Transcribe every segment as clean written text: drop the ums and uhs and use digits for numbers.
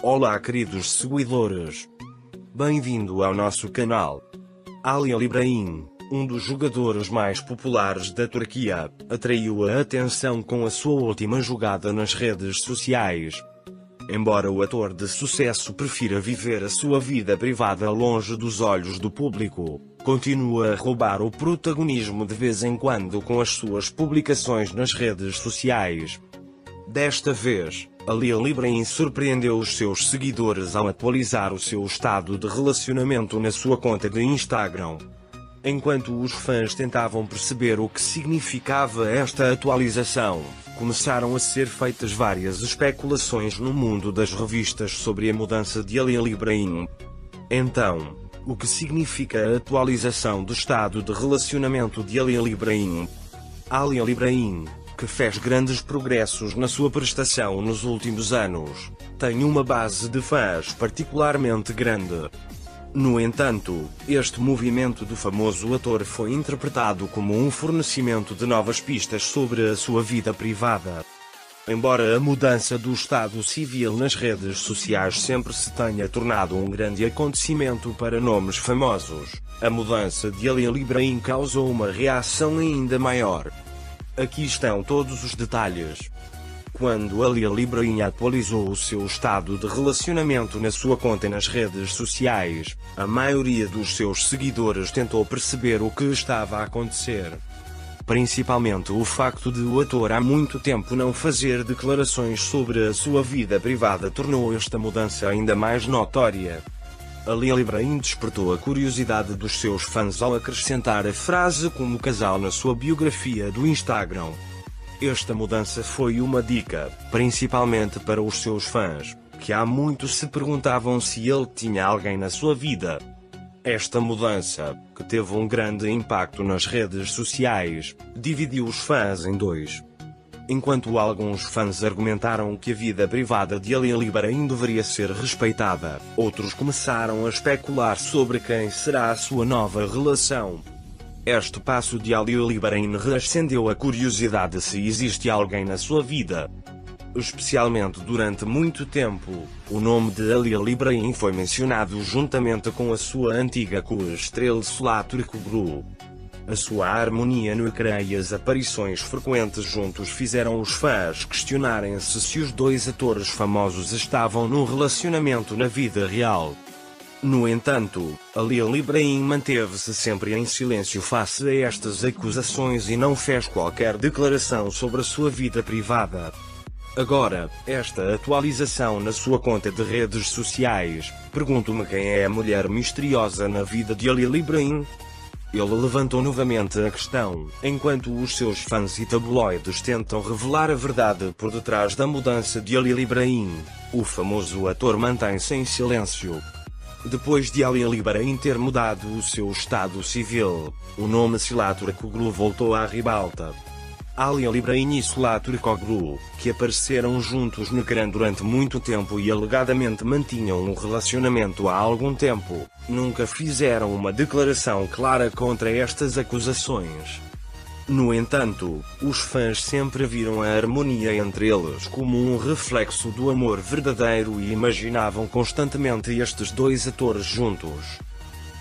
Olá queridos seguidores, bem-vindo ao nosso canal. Halil İbrahim, um dos jogadores mais populares da Turquia, atraiu a atenção com a sua última jogada nas redes sociais. Embora o ator de sucesso prefira viver a sua vida privada longe dos olhos do público, continua a roubar o protagonismo de vez em quando com as suas publicações nas redes sociais. Desta vez, Halil İbrahim surpreendeu os seus seguidores ao atualizar o seu estado de relacionamento na sua conta de Instagram. Enquanto os fãs tentavam perceber o que significava esta atualização, começaram a ser feitas várias especulações no mundo das revistas sobre a mudança de Halil İbrahim. Então, o que significa a atualização do estado de relacionamento de Halil İbrahim? Halil İbrahim, que fez grandes progressos na sua prestação nos últimos anos, tem uma base de fãs particularmente grande. No entanto, este movimento do famoso ator foi interpretado como um fornecimento de novas pistas sobre a sua vida privada. Embora a mudança do estado civil nas redes sociais sempre se tenha tornado um grande acontecimento para nomes famosos, a mudança de Halil İbrahim causou uma reação ainda maior. Aqui estão todos os detalhes. Quando Halil İbrahim atualizou o seu estado de relacionamento na sua conta nas redes sociais, a maioria dos seus seguidores tentou perceber o que estava a acontecer. Principalmente o facto de o ator há muito tempo não fazer declarações sobre a sua vida privada tornou esta mudança ainda mais notória. Halil İbrahim despertou a curiosidade dos seus fãs ao acrescentar a frase como casal na sua biografia do Instagram. Esta mudança foi uma dica, principalmente para os seus fãs, que há muito se perguntavam se ele tinha alguém na sua vida. Esta mudança, que teve um grande impacto nas redes sociais, dividiu os fãs em dois. Enquanto alguns fãs argumentaram que a vida privada de Halil İbrahim deveria ser respeitada, outros começaram a especular sobre quem será a sua nova relação. Este passo de Halil İbrahim reacendeu a curiosidade se existe alguém na sua vida. Especialmente durante muito tempo, o nome de Halil İbrahim foi mencionado juntamente com a sua antiga co-estrela Sıla Türkoğlu. A sua harmonia no ecrã e as aparições frequentes juntos fizeram os fãs questionarem-se se os dois atores famosos estavam num relacionamento na vida real. No entanto, Halil İbrahim manteve-se sempre em silêncio face a estas acusações e não fez qualquer declaração sobre a sua vida privada. Agora, esta atualização na sua conta de redes sociais, pergunto-me quem é a mulher misteriosa na vida de Halil İbrahim? Ele levantou novamente a questão, enquanto os seus fãs e tabloides tentam revelar a verdade por detrás da mudança de Halil İbrahim, o famoso ator mantém-se em silêncio. Depois de Halil İbrahim ter mudado o seu estado civil, o nome Sıla Türkoğlu voltou à ribalta. Halil İbrahim e Sıla Türkoğlu, que apareceram juntos no ecrã durante muito tempo e alegadamente mantinham um relacionamento há algum tempo, nunca fizeram uma declaração clara contra estas acusações. No entanto, os fãs sempre viram a harmonia entre eles como um reflexo do amor verdadeiro e imaginavam constantemente estes dois atores juntos.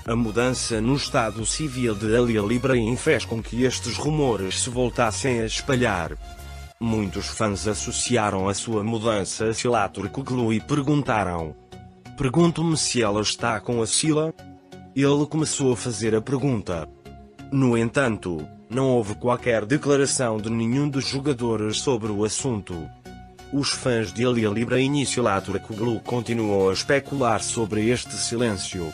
A mudança no estado civil de Halil İbrahim fez com que estes rumores se voltassem a espalhar. Muitos fãs associaram a sua mudança a Sıla Türkoğlu e perguntaram: "Pergunto-me se ela está com a Sıla?" Ele começou a fazer a pergunta. No entanto, não houve qualquer declaração de nenhum dos jogadores sobre o assunto. Os fãs de Halil İbrahim e Sıla Türkoğlu continuam a especular sobre este silêncio.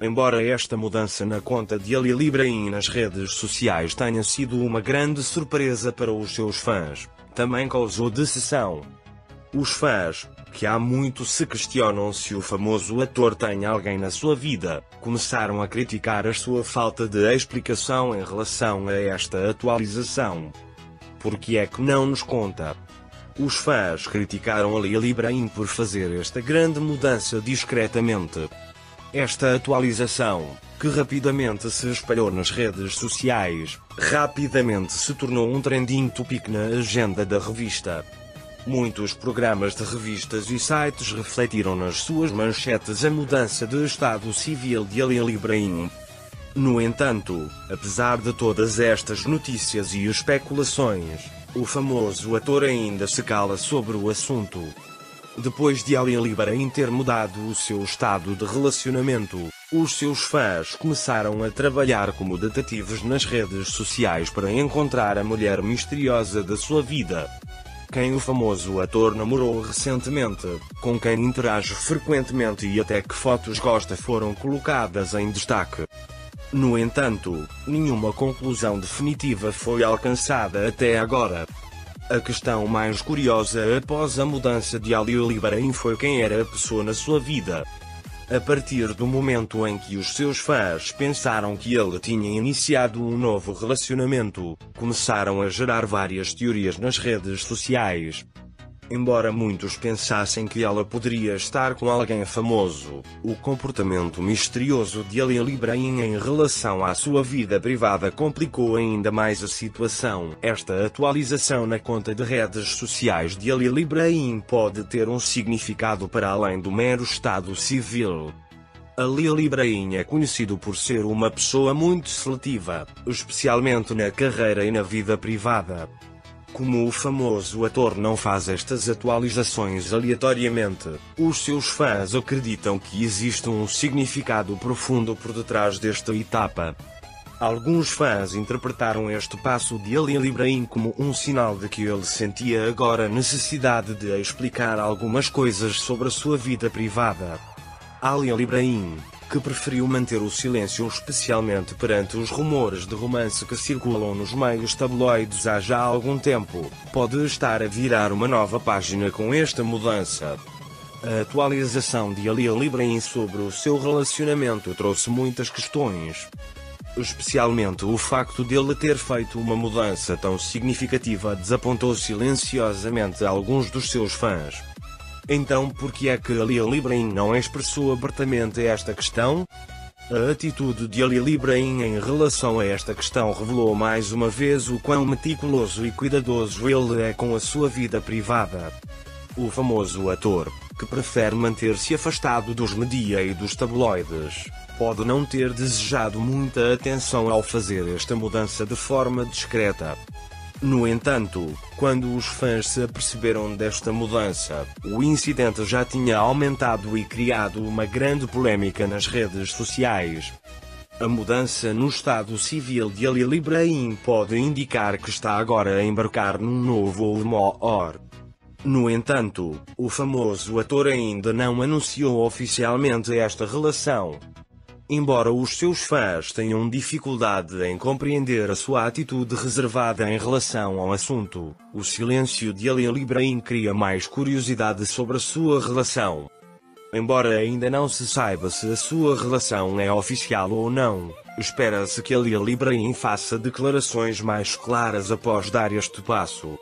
Embora esta mudança na conta de Halil İbrahim nas redes sociais tenha sido uma grande surpresa para os seus fãs, também causou decepção. Os fãs, que há muito se questionam se o famoso ator tem alguém na sua vida, começaram a criticar a sua falta de explicação em relação a esta atualização. Por que é que não nos conta? Os fãs criticaram Halil İbrahim por fazer esta grande mudança discretamente. Esta atualização, que rapidamente se espalhou nas redes sociais, rapidamente se tornou um trending topic na agenda da revista. Muitos programas de revistas e sites refletiram nas suas manchetes a mudança de estado civil de Halil İbrahim. No entanto, apesar de todas estas notícias e especulações, o famoso ator ainda se cala sobre o assunto. Depois de Halil İbrahim ter mudado o seu estado de relacionamento, os seus fãs começaram a trabalhar como detetives nas redes sociais para encontrar a mulher misteriosa da sua vida. Quem o famoso ator namorou recentemente, com quem interage frequentemente e até que fotos gosta foram colocadas em destaque. No entanto, nenhuma conclusão definitiva foi alcançada até agora. A questão mais curiosa após a mudança de Halil İbrahim foi quem era a pessoa na sua vida. A partir do momento em que os seus fãs pensaram que ele tinha iniciado um novo relacionamento, começaram a gerar várias teorias nas redes sociais. Embora muitos pensassem que ela poderia estar com alguém famoso, o comportamento misterioso de Halil İbrahim em relação à sua vida privada complicou ainda mais a situação. Esta atualização na conta de redes sociais de Halil İbrahim pode ter um significado para além do mero estado civil. Halil İbrahim é conhecido por ser uma pessoa muito seletiva, especialmente na carreira e na vida privada. Como o famoso ator não faz estas atualizações aleatoriamente, os seus fãs acreditam que existe um significado profundo por detrás desta etapa. Alguns fãs interpretaram este passo de Halil İbrahim como um sinal de que ele sentia agora necessidade de explicar algumas coisas sobre a sua vida privada. Halil İbrahim, que preferiu manter o silêncio especialmente perante os rumores de romance que circulam nos meios tabloides há já algum tempo, pode estar a virar uma nova página com esta mudança. A atualização de Halil İbrahim sobre o seu relacionamento trouxe muitas questões. Especialmente o facto dele ter feito uma mudança tão significativa desapontou silenciosamente alguns dos seus fãs. Então por que é que Halil İbrahim não expressou abertamente esta questão? A atitude de Halil İbrahim em relação a esta questão revelou mais uma vez o quão meticuloso e cuidadoso ele é com a sua vida privada. O famoso ator, que prefere manter-se afastado dos media e dos tabloides, pode não ter desejado muita atenção ao fazer esta mudança de forma discreta. No entanto, quando os fãs se aperceberam desta mudança, o incidente já tinha aumentado e criado uma grande polémica nas redes sociais. A mudança no estado civil de Halil İbrahim pode indicar que está agora a embarcar num novo ou maior. No entanto, o famoso ator ainda não anunciou oficialmente esta relação. Embora os seus fãs tenham dificuldade em compreender a sua atitude reservada em relação ao assunto, o silêncio de Halil İbrahim cria mais curiosidade sobre a sua relação. Embora ainda não se saiba se a sua relação é oficial ou não, espera-se que Halil İbrahim faça declarações mais claras após dar este passo.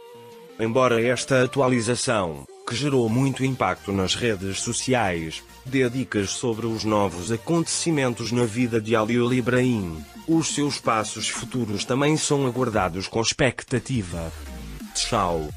Embora esta atualização, que gerou muito impacto nas redes sociais, dê dicas sobre os novos acontecimentos na vida de Halil İbrahim, os seus passos futuros também são aguardados com expectativa. Tchau.